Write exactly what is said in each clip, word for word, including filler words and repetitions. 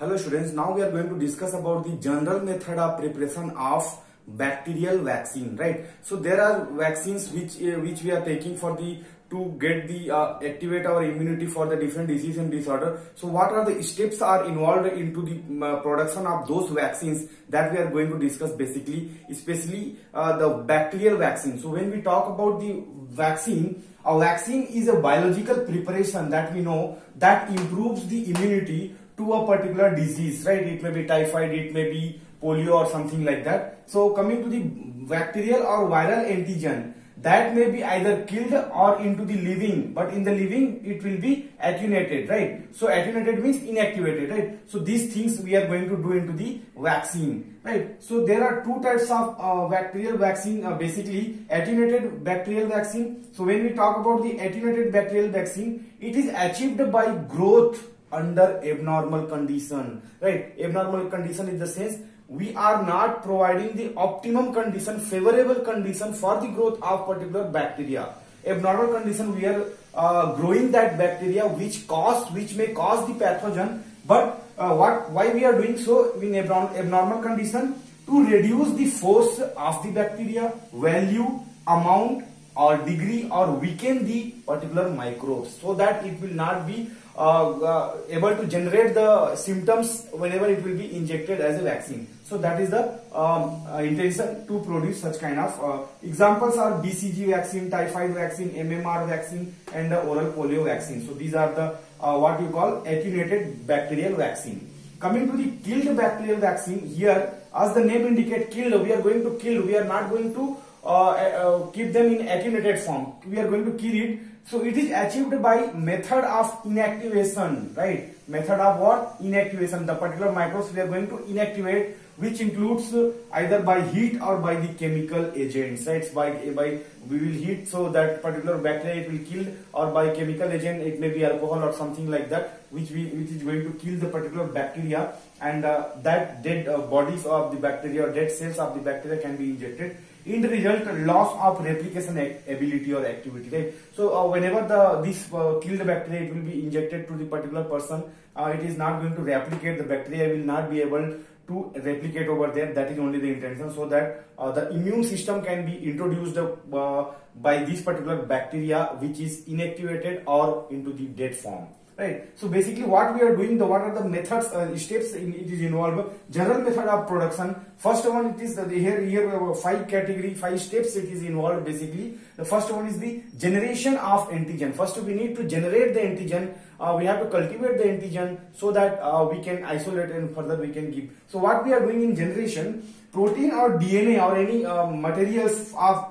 Hello students, now we are going to discuss about the general method of preparation of bacterial vaccine, right? So there are vaccines which uh, which we are taking for the to get the uh, activate our immunity for the different disease and disorder. So what are the steps are involved into the uh, production of those vaccines that we are going to discuss basically, especially uh, the bacterial vaccine. So when we talk about the vaccine, a vaccine is a biological preparation that we know that improves the immunity to a particular disease, right? It may be typhoid, it may be polio or something like that. So coming to the bacterial or viral antigen, that may be either killed or into the living, but in the living it will be attenuated, right? So attenuated means inactivated, right? So these things we are going to do into the vaccine, right? So there are two types of uh, bacterial vaccine, uh, basically attenuated bacterial vaccine. So when we talk about the attenuated bacterial vaccine, it is achieved by growth under abnormal condition, right? Abnormal condition in the sense we are not providing the optimum condition, favorable condition for the growth of particular bacteria. Abnormal condition, we are uh, growing that bacteria which cause, which may cause the pathogen. But uh, what, why we are doing so in abnormal condition? To reduce the force of the bacteria, value, amount or degree, or weaken the particular microbes so that it will not be Uh, uh, able to generate the symptoms whenever it will be injected as a vaccine. So that is the um, uh, intention to produce such kind of uh, examples are B C G vaccine, typhoid vaccine, M M R vaccine and the oral polio vaccine. So these are the uh, what you call attenuated bacterial vaccine. Coming to the killed bacterial vaccine, here as the name indicates killed, we are going to kill, we are not going to Uh, uh, keep them in attenuated form. We are going to kill it. So it is achieved by method of inactivation, right? Method of what? Inactivation. The particular microbes we are going to inactivate, which includes either by heat or by the chemical agents, right? It's by by we will heat so that particular bacteria it will kill, or by chemical agent it may be alcohol or something like that, which we which is going to kill the particular bacteria, and uh, that dead uh, bodies of the bacteria or dead cells of the bacteria can be injected. In the result, loss of replication ability or activity, right? So uh, whenever the this uh, killed bacteria it will be injected to the particular person, uh, it is not going to replicate. The bacteria will not be able to replicate over there. That is only the intention, so that uh, the immune system can be introduced uh, by this particular bacteria which is inactivated or into the dead form, right? So basically what we are doing, the what are the methods, uh, steps in it is involved. General method of production. First one, it is the, here here uh, five category, five steps it is involved basically. The first one is the generation of antigen. First we need to generate the antigen. Uh, we have to cultivate the antigen so that uh, we can isolate and further we can give. So what we are doing in generation, protein or D N A or any uh, materials of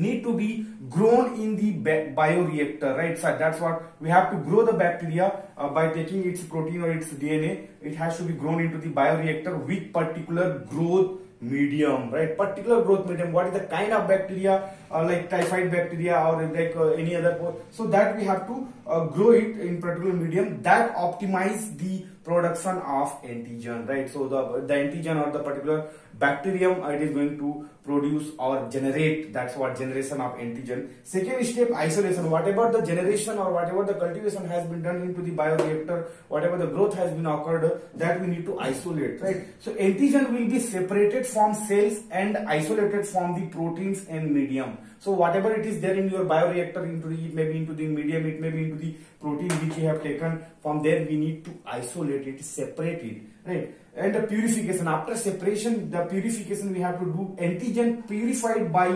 need to be grown in the bioreactor, right? So that's what we have to grow the bacteria uh, by taking its protein or its D N A. It has to be grown into the bioreactor with particular growth medium, right? Particular growth medium. What is the kind of bacteria, uh, like typhoid bacteria or like uh, any other? So that we have to uh, grow it in particular medium that optimize the production of antigen, right? So the the antigen or the particular bacterium it is going to produce or generate. That's what generation of antigen. Second step, isolation. Whatever the generation or whatever the cultivation has been done into the bioreactor, whatever the growth has been occurred, that we need to isolate, right? So antigen will be separated from cells and isolated from the proteins and medium. So whatever it is there in your bioreactor, into the, it may be into the medium, it may be into the protein which you have taken. From there we need to isolate it, separate it, right? And the purification. After separation, the purification we have to do antigen purified by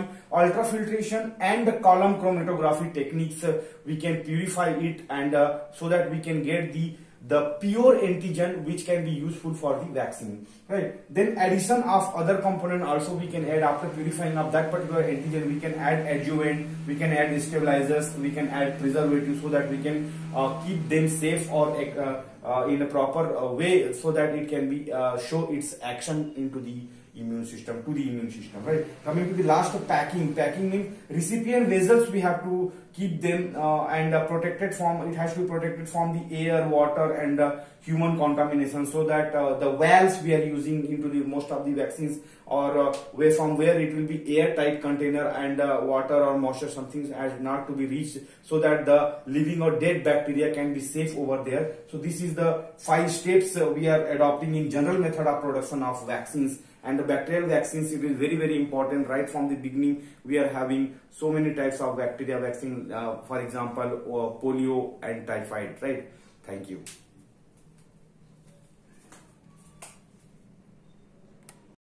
ultrafiltration and the column chromatography techniques. Uh, we can purify it and uh, so that we can get the the pure antigen which can be useful for the vaccine, right? Then addition of other component also we can add. After purifying of that particular antigen, we can add adjuvant, we can add stabilizers, we can add preservatives so that we can uh, keep them safe or uh, uh, in a proper uh, way so that it can be uh, show its action into the immune system, to the immune system, right? Coming to the last, packing. Packing means recipient vessels, we have to keep them uh, and uh, protected from, it has to be protected from the air, water and uh, human contamination, so that uh, the valves we are using into the most of the vaccines or uh, where from where it will be airtight container and uh, water or moisture, something has not to be reached, so that the living or dead bacteria can be safe over there. So this is the five steps uh, we are adopting in general method of production of vaccines. And the bacterial vaccines, it is very, very important. Right from the beginning, we are having so many types of bacteria vaccine, uh, for example, uh, polio and typhoid, right? Thank you.